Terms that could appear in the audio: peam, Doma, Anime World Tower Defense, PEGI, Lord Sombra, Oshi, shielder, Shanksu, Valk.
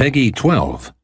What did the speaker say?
PEGI 12.